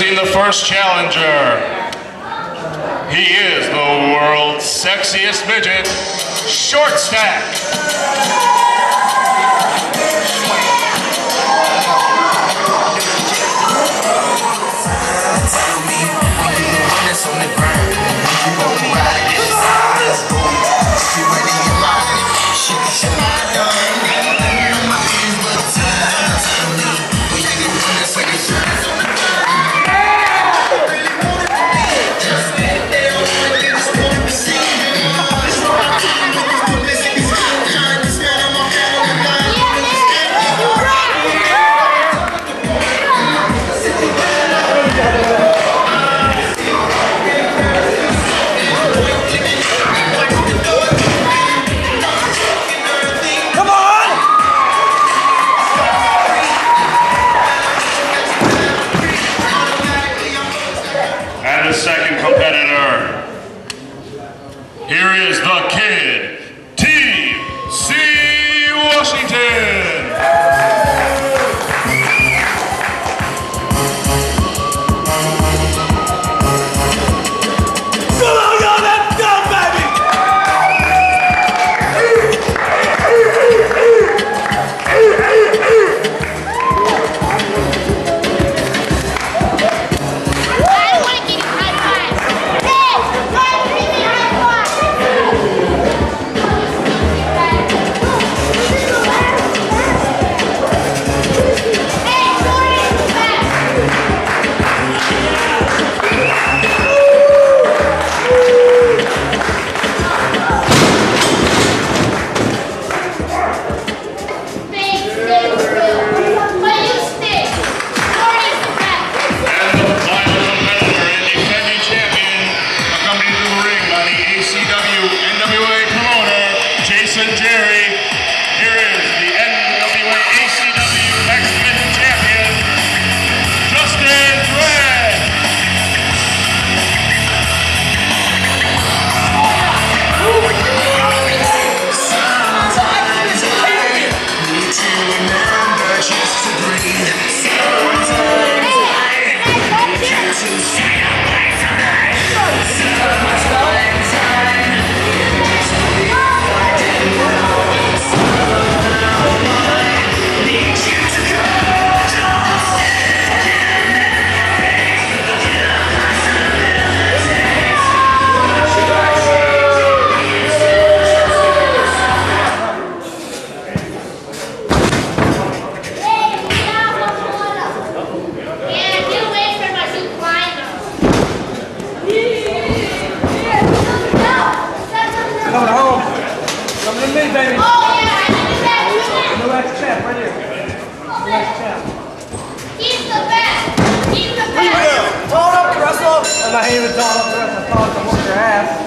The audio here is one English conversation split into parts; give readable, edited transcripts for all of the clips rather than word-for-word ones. introducing the first challenger. He is the world's sexiest midget, Shortstack. The second competitor. Here is the kid, Team C Washington. Come on, y'all, let's go, baby. I'm not even talking about the rest. I thought I could whoop your ass.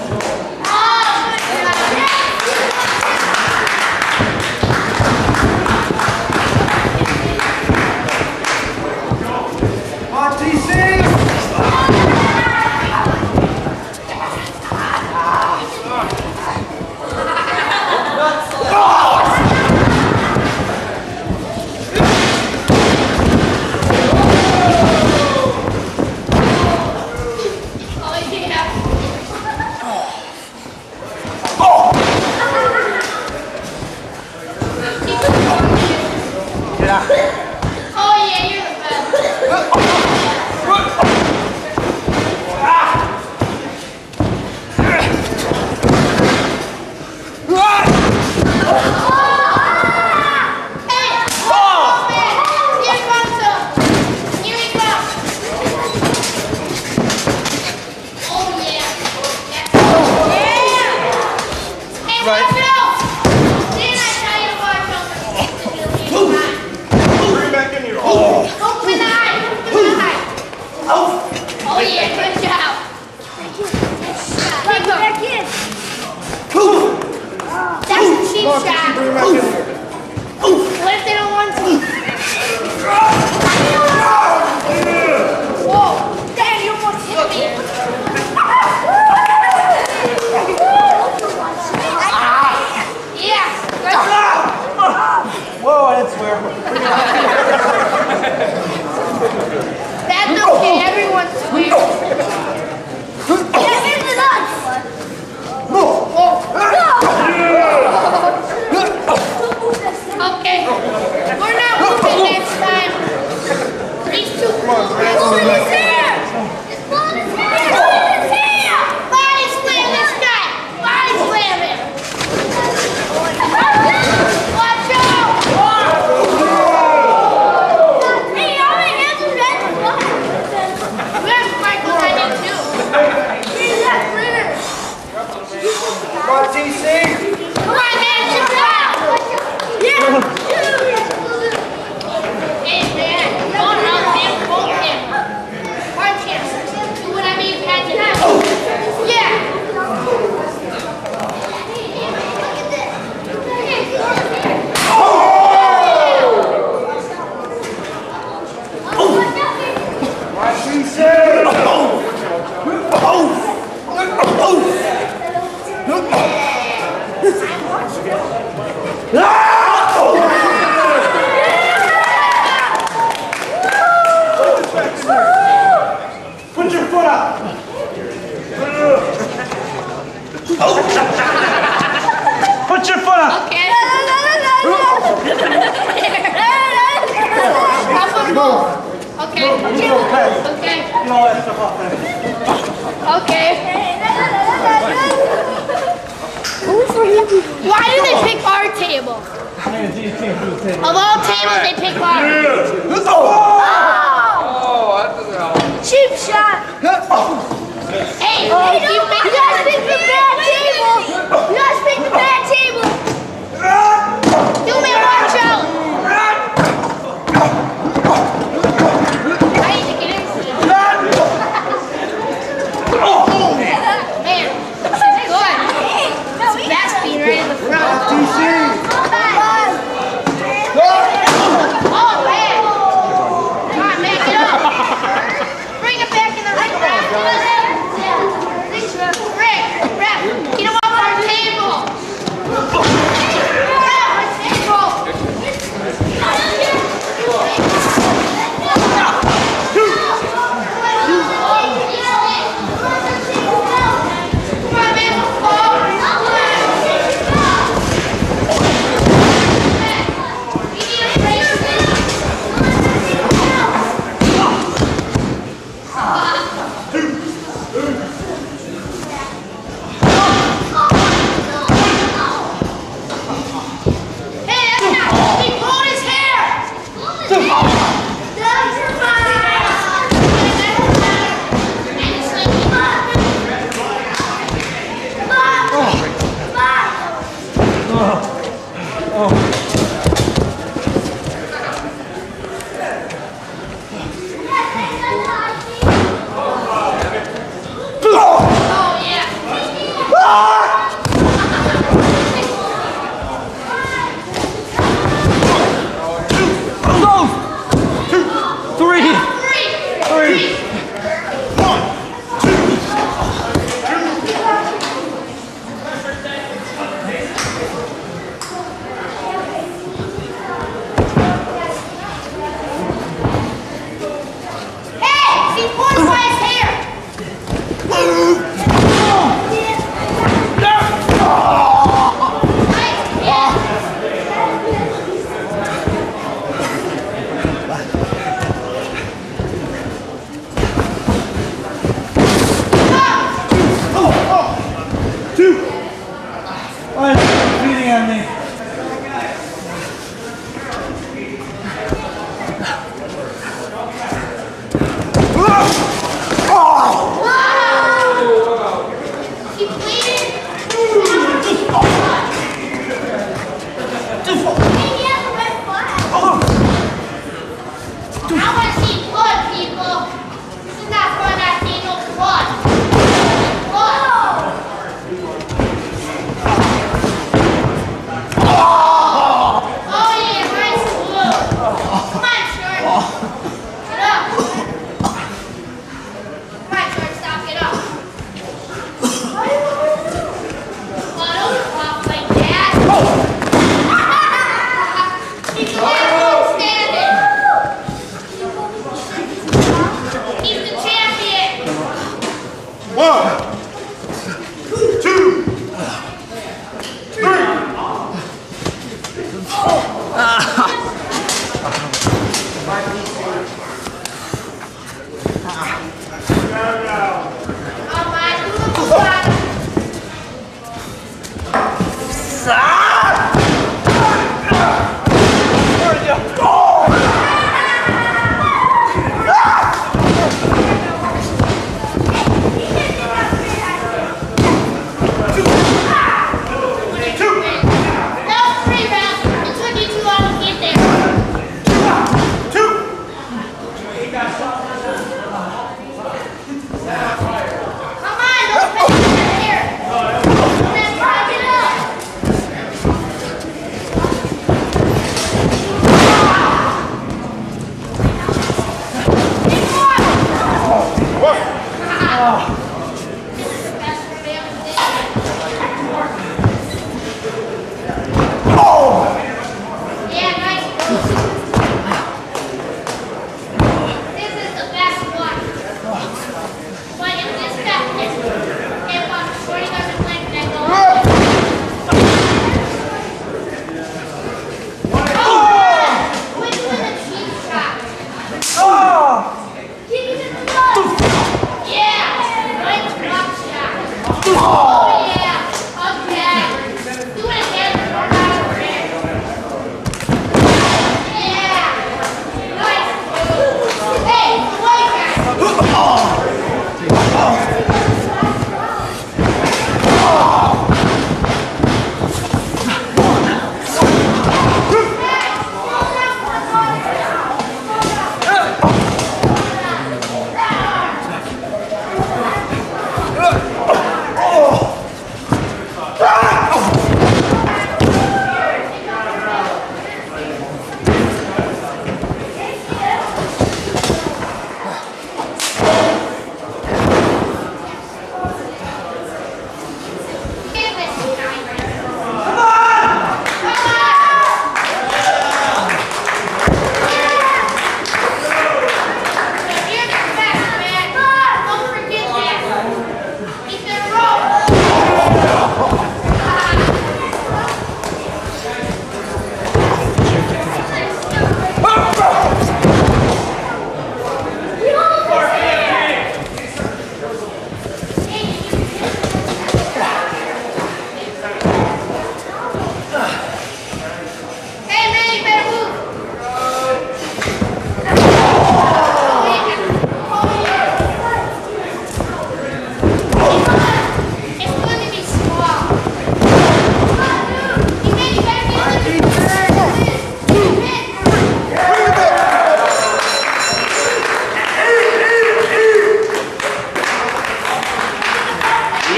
That's okay, everyone. Put your foot up. Put your foot up. Okay. Okay. Okay. Why do they pick our table? Of all tables, they pick ours. Oh, that doesn't help. Cheap shot. Hey, you guys picked the bad table. You guys picked the bad table. You may watch out. I need to get in soon. Man, she's good. It's fast being right in the front. Oh, man. Come on, man, get up. Bring it back in the ring. Rick, get him off our table.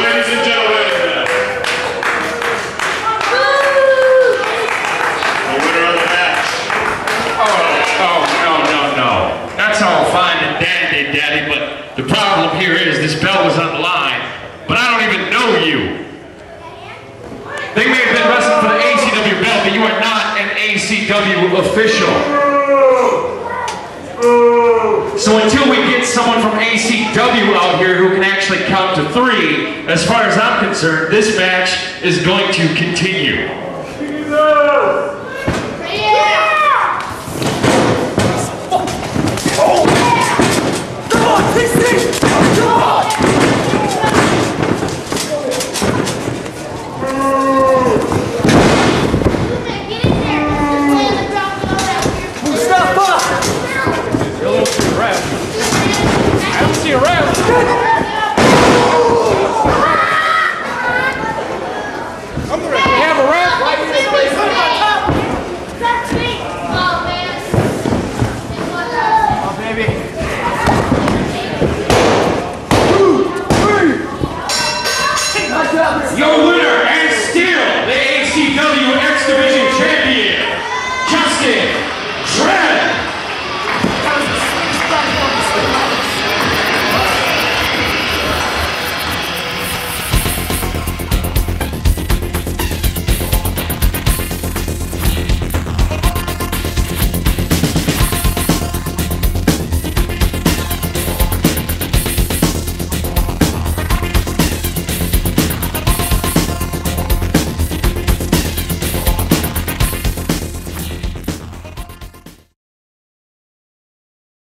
ladies and gentlemen. The winner of the match. Oh, no. That's all fine and dandy, Daddy, but the problem here is this bell was online, but I don't even know you. They may have been wrestling for the ACW belt, but you are not an ACW official. So until we get someone from ACW out here who can actually count to 3, as far as I'm concerned, this match is going to continue.